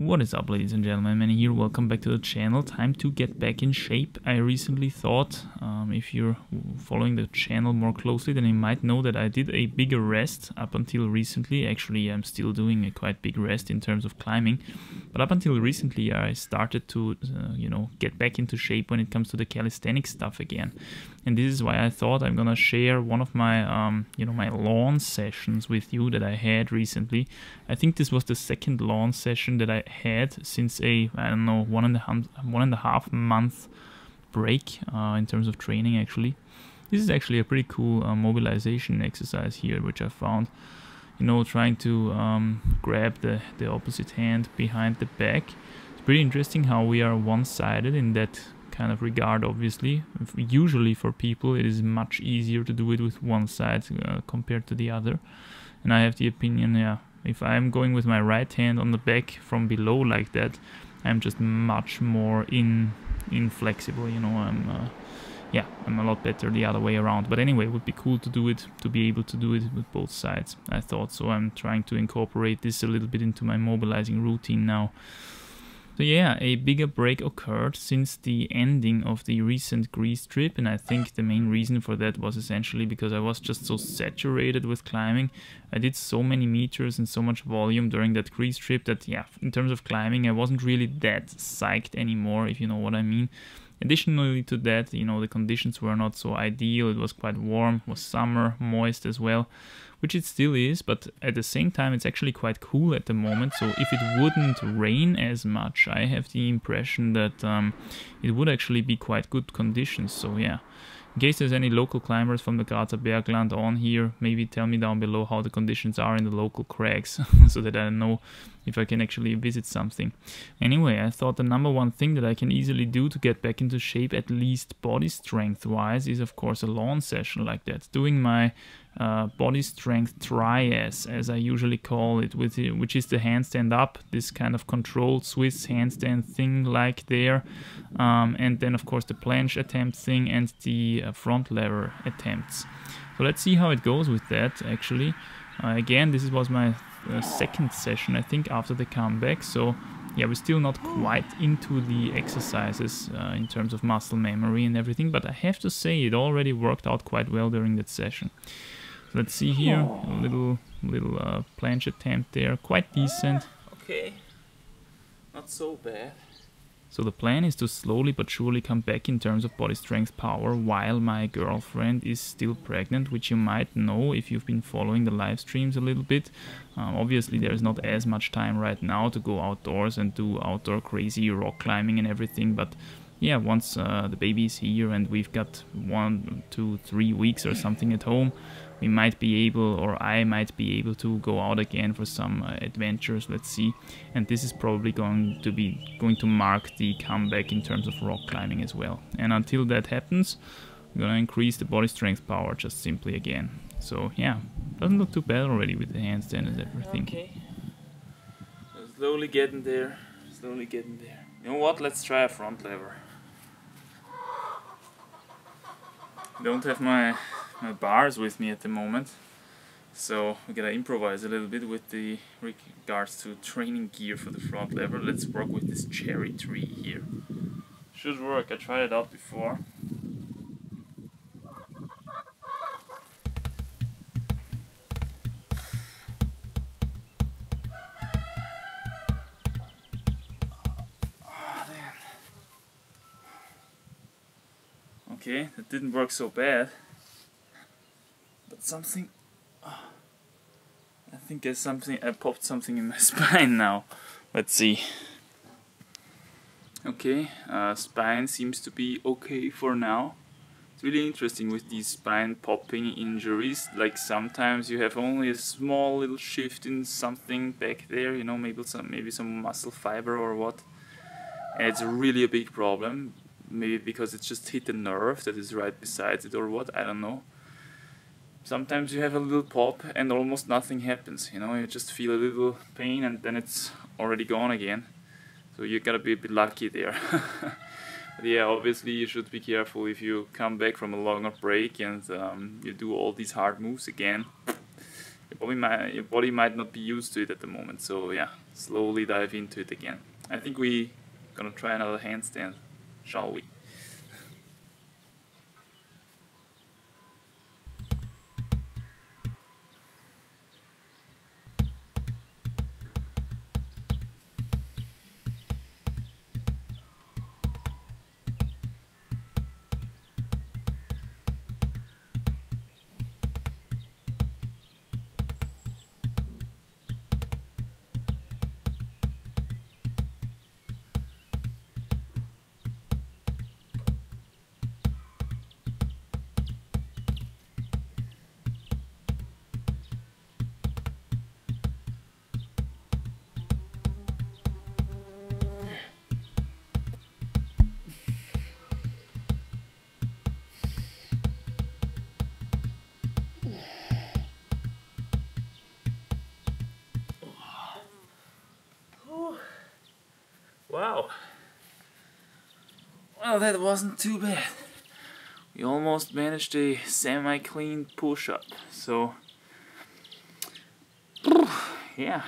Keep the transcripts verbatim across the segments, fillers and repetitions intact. What is up, ladies and gentlemen, Manny here, welcome back to the channel. Time to get back in shape. I recently thought, um, if you're following the channel more closely, then you might know that I did a bigger rest up until recently. Actually, I'm still doing a quite big rest in terms of climbing, but up until recently I started to, uh, you know, get back into shape when it comes to the calisthenics stuff again. And this is why I thought I'm gonna share one of my, um, you know, my lawn sessions with you that I had recently. I think this was the second lawn session that I had since a, I don't know, one and a half, one and a half month break uh, in terms of training actually. This is actually a pretty cool uh, mobilization exercise here, which I found, you know, trying to um, grab the, the opposite hand behind the back. It's pretty interesting how we are one-sided in that kind of regard, obviously. Usually for people it is much easier to do it with one side uh, compared to the other. And I have the opinion, yeah, if I'm going with my right hand on the back from below like that, I'm just much more in inflexible, you know. I'm uh, yeah, I'm a lot better the other way around. But anyway, it would be cool to do it, to be able to do it with both sides, I thought. So I'm trying to incorporate this a little bit into my mobilizing routine now. So yeah, a bigger break occurred since the ending of the recent Greece trip, and I think the main reason for that was essentially because I was just so saturated with climbing. I did so many meters and so much volume during that Greece trip that, yeah, in terms of climbing I wasn't really that psyched anymore, if you know what I mean. Additionally to that, you know, the conditions were not so ideal. It was quite warm, it was summer, moist as well, which it still is, but at the same time it's actually quite cool at the moment. So if it wouldn't rain as much, I have the impression that um, it would actually be quite good conditions. So yeah, in case there's any local climbers from the Grazer Bergland on here, maybe tell me down below how the conditions are in the local crags so that I know if I can actually visit something. Anyway, I thought the number one thing that I can easily do to get back into shape, at least body strength wise, is of course a lawn session like that. Doing my uh, body strength trias, as I usually call it, with the, which is the handstand up, this kind of controlled Swiss handstand thing like there, um, and then of course the planche attempt thing and the uh, front lever attempts. So let's see how it goes with that actually. Uh, again, this was my Uh, second session, I think, after the comeback. So yeah, we're still not quite into the exercises uh, in terms of muscle memory and everything, but I have to say it already worked out quite well during that session. So let's see here, a little little uh, planche attempt there, quite decent. Ah, okay, not so bad. So the plan is to slowly but surely come back in terms of body strength power while my girlfriend is still pregnant, which you might know if you've been following the live streams a little bit. Um, obviously there is not as much time right now to go outdoors and do outdoor crazy rock climbing and everything, but yeah, once uh, the baby is here and we've got one, two, three weeks or something at home, we might be able, or I might be able, to go out again for some uh, adventures. Let's see. And this is probably going to be going to mark the comeback in terms of rock climbing as well. And until that happens, we're gonna increase the body strength power just simply again. So yeah, doesn't look too bad already with the handstand and everything. Okay. So slowly getting there. Slowly getting there. You know what? Let's try a front lever. Don't have my my bars with me at the moment, so we gotta improvise a little bit with the regards to training gear for the front lever. Let's work with this cherry tree here. Should work. I tried it out before. Oh, man. Okay, that didn't work so bad. Something, oh, I think there's something, I popped something in my spine now. Let's see. Okay, uh, spine seems to be okay for now. It's really interesting with these spine popping injuries, like sometimes you have only a small little shift in something back there, you know, maybe some, maybe some muscle fiber or what, and it's really a big problem, maybe because it's just hit the nerve that is right beside it or what, I don't know. Sometimes you have a little pop and almost nothing happens, you know, you just feel a little pain and then it's already gone again. So you gotta be a bit lucky there. But yeah, obviously you should be careful if you come back from a longer break and um, you do all these hard moves again. your body might your body might not be used to it at the moment. So yeah, slowly dive into it again. I think we're gonna try another handstand, shall we? Wow, well that wasn't too bad. We almost managed a semi-clean push-up, so yeah,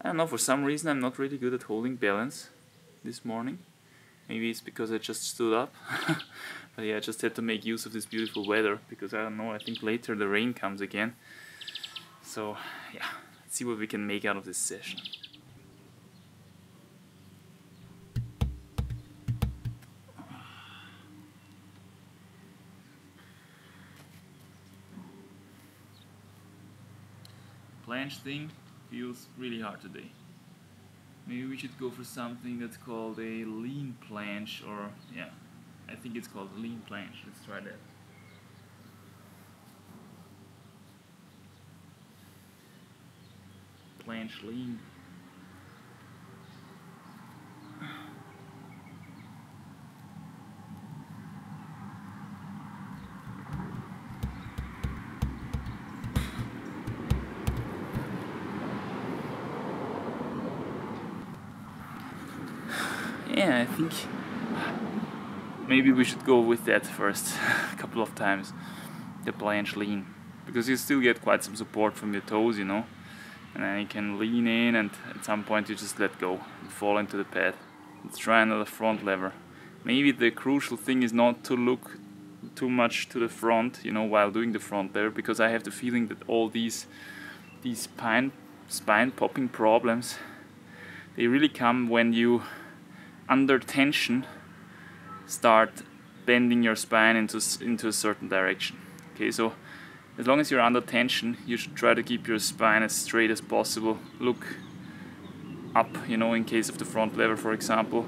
I don't know, for some reason I'm not really good at holding balance this morning. Maybe it's because I just stood up, but yeah, I just had to make use of this beautiful weather, because I don't know, I think later the rain comes again. So yeah, let's see what we can make out of this session. Planche thing feels really hard today. Maybe we should go for something that's called a lean planche, or yeah, I think it's called lean planche. Let's try that. Planche lean. Yeah, I think maybe we should go with that first a couple of times, the planche lean, because you still get quite some support from your toes, you know, and then you can lean in and at some point you just let go and fall into the pad. Let's try another front lever. Maybe the crucial thing is not to look too much to the front, you know, while doing the front lever, because I have the feeling that all these these spine spine popping problems, they really come when you under tension start bending your spine into into a certain direction. Okay, so as long as you're under tension, you should try to keep your spine as straight as possible. Look up, you know, in case of the front lever, for example.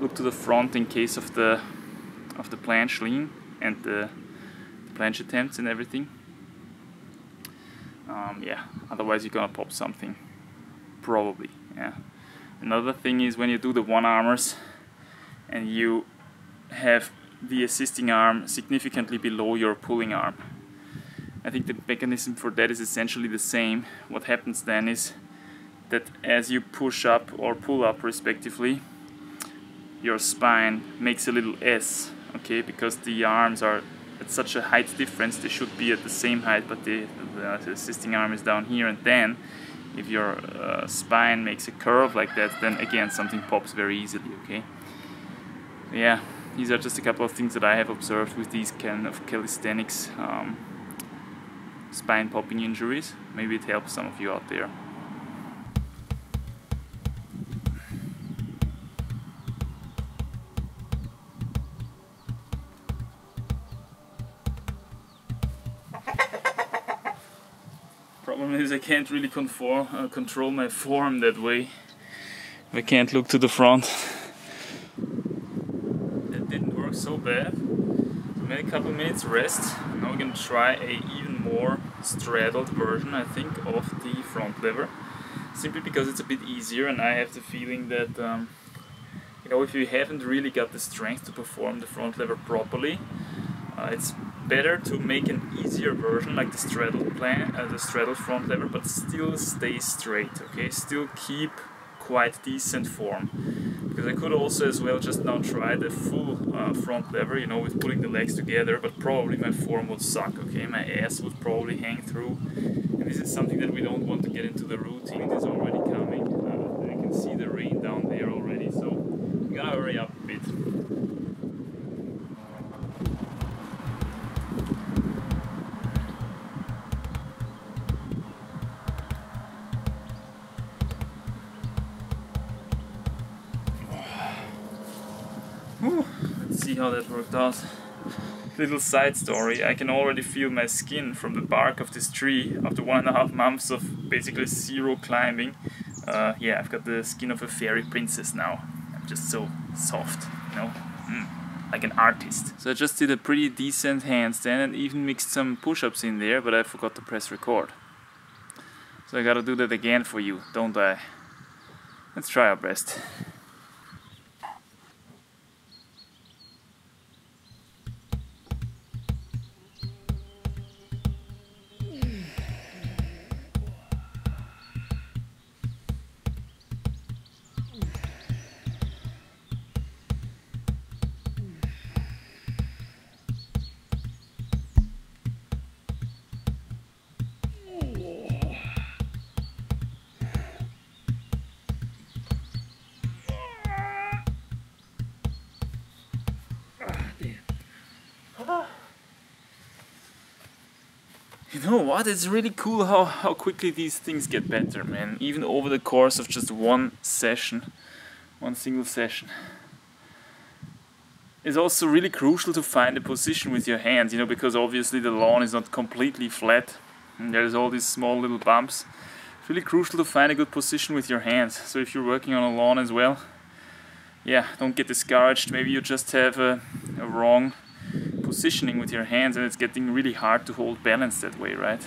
Look to the front in case of the of the planche lean and the, the planche attempts and everything. Um, yeah, otherwise you're gonna pop something, probably. Yeah. Another thing is when you do the one-armers and you have the assisting arm significantly below your pulling arm. I think the mechanism for that is essentially the same. What happens then is that as you push up or pull up respectively, your spine makes a little S, okay, because the arms are at such a height difference, they should be at the same height, but the, the, the assisting arm is down here, and then if your uh, spine makes a curve like that, then again something pops very easily, okay? Yeah, these are just a couple of things that I have observed with these kind of calisthenics um, spine popping injuries. Maybe it helps some of you out there. Problem is I can't really conform, uh, control my form that way. I can't look to the front. That didn't work so bad. So we made a couple minutes rest. Now we're gonna try a even more straddled version, I think, of the front lever, simply because it's a bit easier, and I have the feeling that um, you know, if you haven't really got the strength to perform the front lever properly, uh, it's better to make an easier version like the straddle plan, uh, the straddle front lever, but still stay straight. Okay, still keep quite decent form. Because I could also as well just now try the full uh, front lever, you know, with putting the legs together, but probably my form would suck, okay? My ass would probably hang through. And this is something that we don't want to get into the routine. It is already coming. Uh, I can see the rain down there already, so I'm gonna hurry up a bit. See how that worked out. Little side story, I can already feel my skin from the bark of this tree after one and a half months of basically zero climbing. Uh, yeah, I've got the skin of a fairy princess now. I'm just so soft, you know, mm, like an artist. So I just did a pretty decent handstand and even mixed some push-ups in there, but I forgot to press record. So I gotta do that again for you, don't I? Let's try our best. You know what, it's really cool how, how quickly these things get better, man. Even over the course of just one session, one single session. It's also really crucial to find a position with your hands, you know, because obviously the lawn is not completely flat. And there's all these small little bumps. It's really crucial to find a good position with your hands. So if you're working on a lawn as well, yeah, don't get discouraged. Maybe you just have a, a wrong positioning with your hands and it's getting really hard to hold balance that way, right?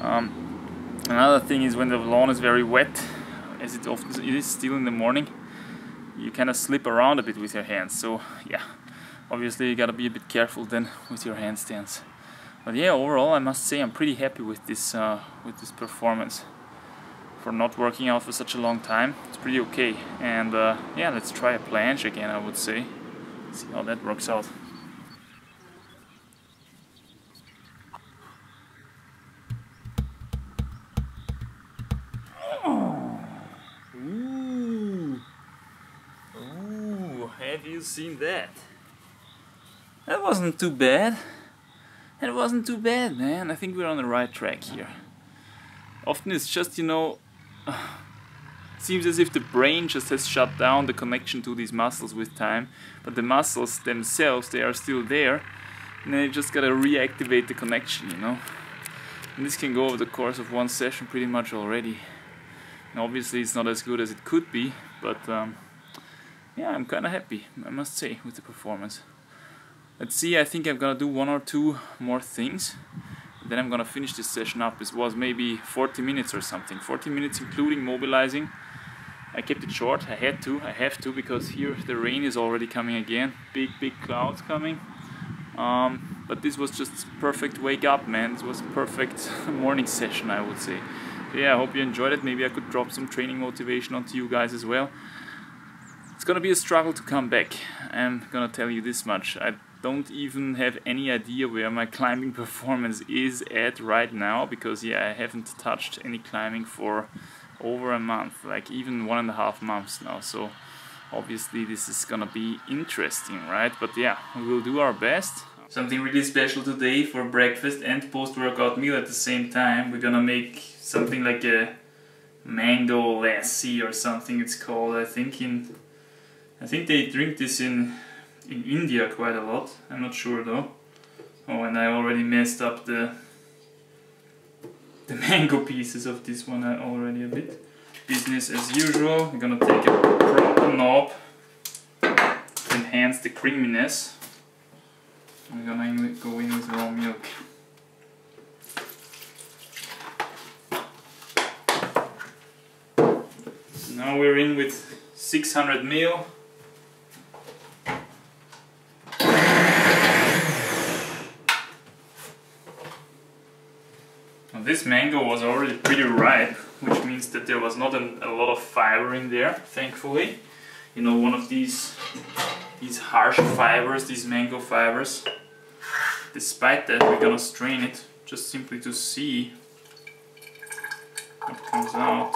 Um, another thing is when the lawn is very wet, as it often it is still in the morning, you kind of slip around a bit with your hands. So yeah, obviously you gotta be a bit careful then with your handstands. But yeah, overall I must say I'm pretty happy with this uh, with this performance. For not working out for such a long time, it's pretty okay. And uh, yeah, let's try a planche again, I would say. See how that works out. Have you seen that? That wasn't too bad. That wasn't too bad, man. I think we're on the right track here. Often it's just, you know, uh, it seems as if the brain just has shut down the connection to these muscles with time, but the muscles themselves, they are still there, and then you just gotta reactivate the connection, you know. And this can go over the course of one session pretty much already. And obviously it's not as good as it could be, but um, yeah, I'm kind of happy, I must say, with the performance. Let's see, I think I'm gonna do one or two more things. Then I'm gonna finish this session up. This was maybe forty minutes or something. forty minutes including mobilizing. I kept it short, I had to, I have to, because here the rain is already coming again. Big, big clouds coming. Um, but this was just perfect wake up, man. This was a perfect morning session, I would say. So yeah, I hope you enjoyed it. Maybe I could drop some training motivation onto you guys as well. It's gonna be a struggle to come back, I'm gonna tell you this much. I don't even have any idea where my climbing performance is at right now, because yeah, I haven't touched any climbing for over a month, like even one and a half months now, so obviously this is gonna be interesting, right? But yeah, we will do our best. Something really special today for breakfast and post-workout meal at the same time. We're gonna make something like a mango lassi or something it's called, I think in... I think they drink this in, in India quite a lot, I'm not sure though. Oh, and I already messed up the, the mango pieces of this one already a bit. Business as usual, I'm gonna take a proper knob to enhance the creaminess. I'm gonna go in with raw milk. Now we're in with six hundred mil. This mango was already pretty ripe, which means that there was not an, a lot of fiber in there, thankfully. you know, one of these these harsh fibers, these mango fibers. Despite that, we're gonna strain it just simply to see what comes out.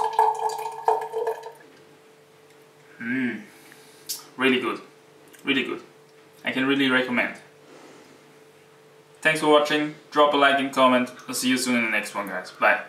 Mmm, really good, really good. I can really recommend. Thanks for watching, drop a like and comment, I'll see you soon in the next one, guys, bye.